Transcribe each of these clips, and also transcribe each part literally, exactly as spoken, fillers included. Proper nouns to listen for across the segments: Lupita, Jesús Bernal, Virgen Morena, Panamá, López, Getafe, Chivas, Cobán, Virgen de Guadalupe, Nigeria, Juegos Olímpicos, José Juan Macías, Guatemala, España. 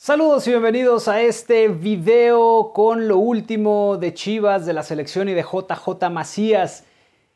Saludos y bienvenidos a este video con lo último de Chivas, de la selección y de J J Macías.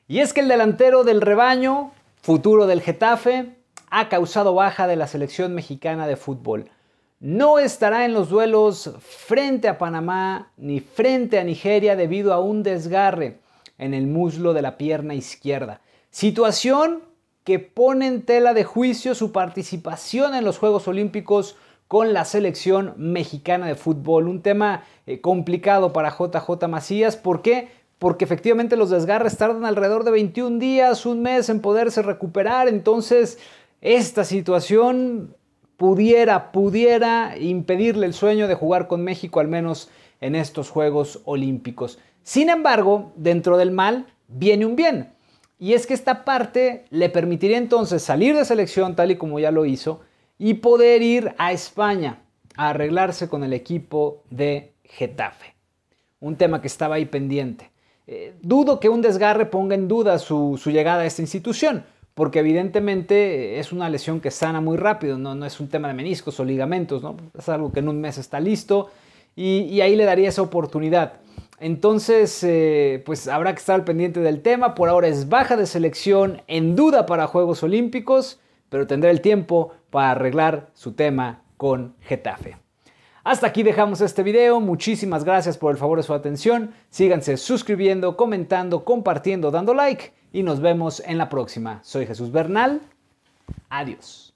Y es que el delantero del rebaño, futuro del Getafe, ha causado baja de la selección mexicana de fútbol. No estará en los duelos frente a Panamá ni frente a Nigeria debido a un desgarre en el muslo de la pierna izquierda. Situación que pone en tela de juicio su participación en los Juegos Olímpicos con la selección mexicana de fútbol. Un tema eh, complicado para J J Macías. ¿Por qué? Porque efectivamente los desgarres tardan alrededor de veintiún días, un mes en poderse recuperar. Entonces esta situación pudiera, pudiera impedirle el sueño de jugar con México, al menos en estos Juegos Olímpicos. Sin embargo, dentro del mal viene un bien. Y es que esta parte le permitiría entonces salir de selección tal y como ya lo hizo, y poder ir a España a arreglarse con el equipo de Getafe. Un tema que estaba ahí pendiente. Eh, dudo que un desgarre ponga en duda su, su llegada a esta institución, porque evidentemente es una lesión que sana muy rápido, no, no es un tema de meniscos o ligamentos, ¿no? Es algo que en un mes está listo y, y ahí le daría esa oportunidad. Entonces, eh, pues habrá que estar al pendiente del tema. Por ahora es baja de selección, en duda para Juegos Olímpicos, pero tendrá el tiempo para arreglar su tema con Getafe. Hasta aquí dejamos este video. Muchísimas gracias por el favor de su atención. Síganse suscribiendo, comentando, compartiendo, dando like y nos vemos en la próxima. Soy Jesús Bernal. Adiós.